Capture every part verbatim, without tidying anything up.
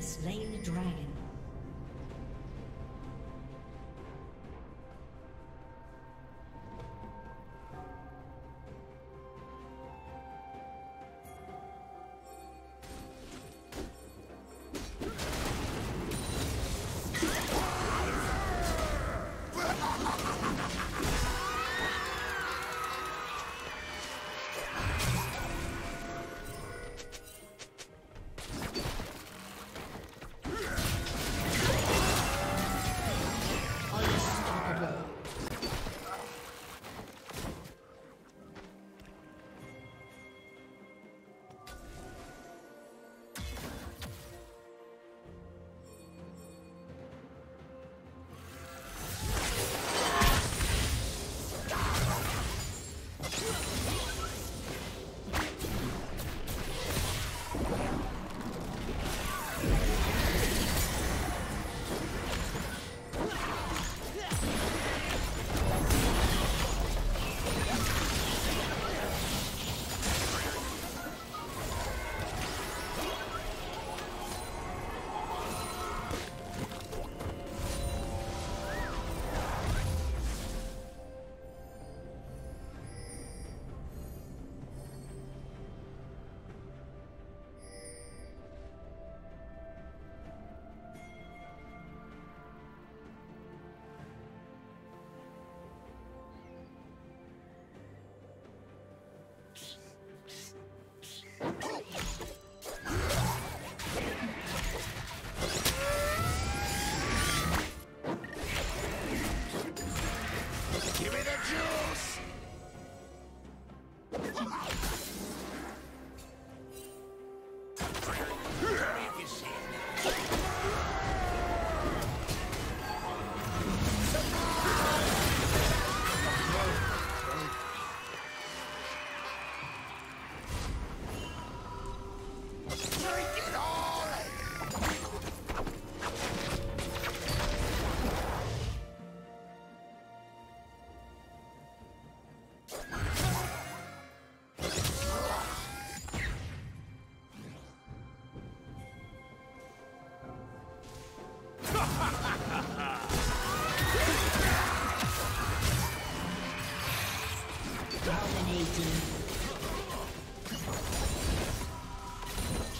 Slain the dragon.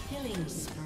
Killing spree.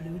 Blue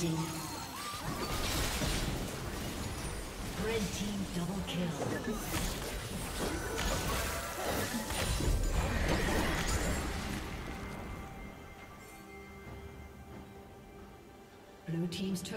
building. Red team double kill. Blue team's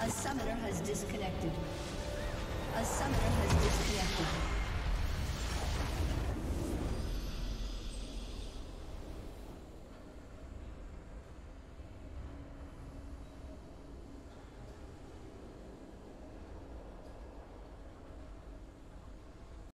A summoner has disconnected. A summoner has disconnected.